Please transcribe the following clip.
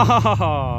Oh!